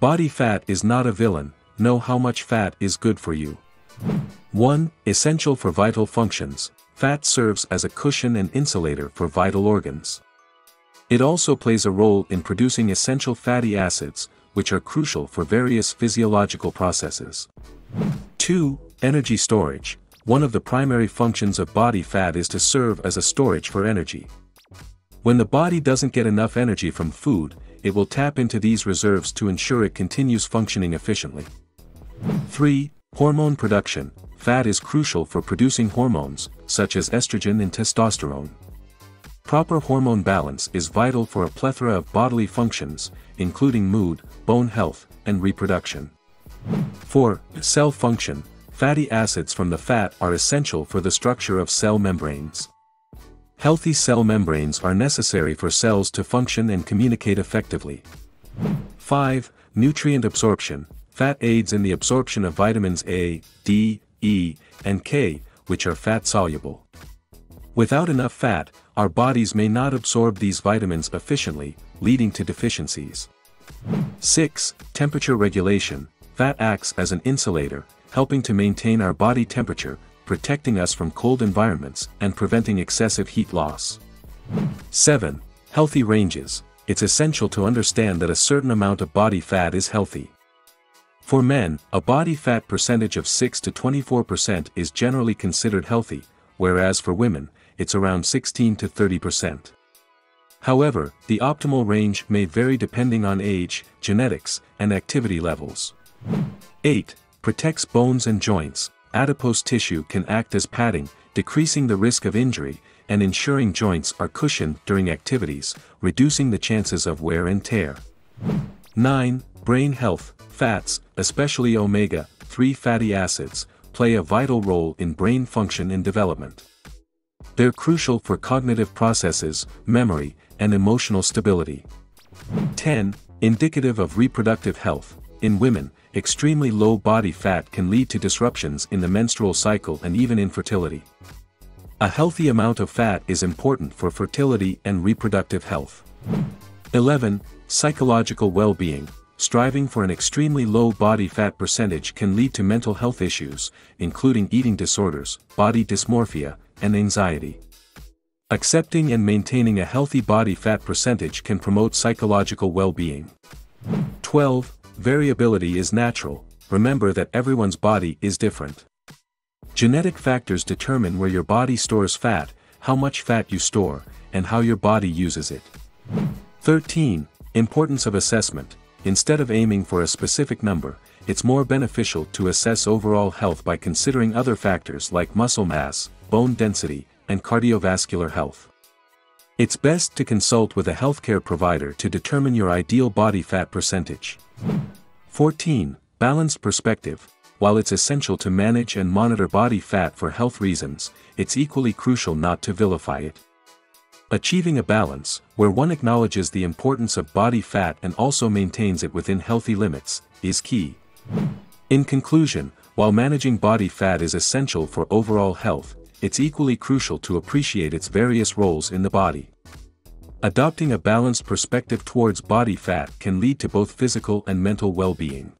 Body fat is not a villain. Know how much fat is good for you. 1. Essential for vital functions. Fat serves as a cushion and insulator for vital organs. It also plays a role in producing essential fatty acids, which are crucial for various physiological processes. 2. Energy storage. One of the primary functions of body fat is to serve as a storage for energy. When the body doesn't get enough energy from food, it will tap into these reserves to ensure it continues functioning efficiently. 3. Hormone production. Fat is crucial for producing hormones, such as estrogen and testosterone. Proper hormone balance is vital for a plethora of bodily functions, including mood, bone health, and reproduction. 4. Cell function. Fatty acids from the fat are essential for the structure of cell membranes. Healthy cell membranes are necessary for cells to function and communicate effectively. 5. Nutrient absorption. Fat aids in the absorption of vitamins A, D, E, and K, which are fat-soluble. Without enough fat, our bodies may not absorb these vitamins efficiently, leading to deficiencies. 6. Temperature regulation. Fat acts as an insulator, helping to maintain our body temperature, protecting us from cold environments and preventing excessive heat loss. 7. Healthy ranges. It's essential to understand that a certain amount of body fat is healthy. For men, a body fat percentage of 6 to 24% is generally considered healthy, whereas for women, it's around 16 to 30%. However, the optimal range may vary depending on age, genetics, and activity levels. 8. Protects bones and joints. Adipose tissue can act as padding, decreasing the risk of injury, and ensuring joints are cushioned during activities, reducing the chances of wear and tear. 9. Brain health. Fats, especially omega-3 fatty acids, play a vital role in brain function and development. They're crucial for cognitive processes, memory, and emotional stability. 10. Indicative of reproductive health. In women, extremely low body fat can lead to disruptions in the menstrual cycle and even infertility. A healthy amount of fat is important for fertility and reproductive health. 11. Psychological well-being. Striving for an extremely low body fat percentage can lead to mental health issues, including eating disorders, body dysmorphia, and anxiety. Accepting and maintaining a healthy body fat percentage can promote psychological well-being. 12. Variability is natural. Remember that everyone's body is different. Genetic factors determine where your body stores fat, how much fat you store, and how your body uses it. 13. Importance of assessment. Instead of aiming for a specific number, it's more beneficial to assess overall health by considering other factors like muscle mass, bone density, and cardiovascular health. It's best to consult with a healthcare provider to determine your ideal body fat percentage. 14. Balanced perspective. While it's essential to manage and monitor body fat for health reasons, it's equally crucial not to vilify it. Achieving a balance, where one acknowledges the importance of body fat and also maintains it within healthy limits, is key. In conclusion, while managing body fat is essential for overall health, it's equally crucial to appreciate its various roles in the body. Adopting a balanced perspective towards body fat can lead to both physical and mental well-being.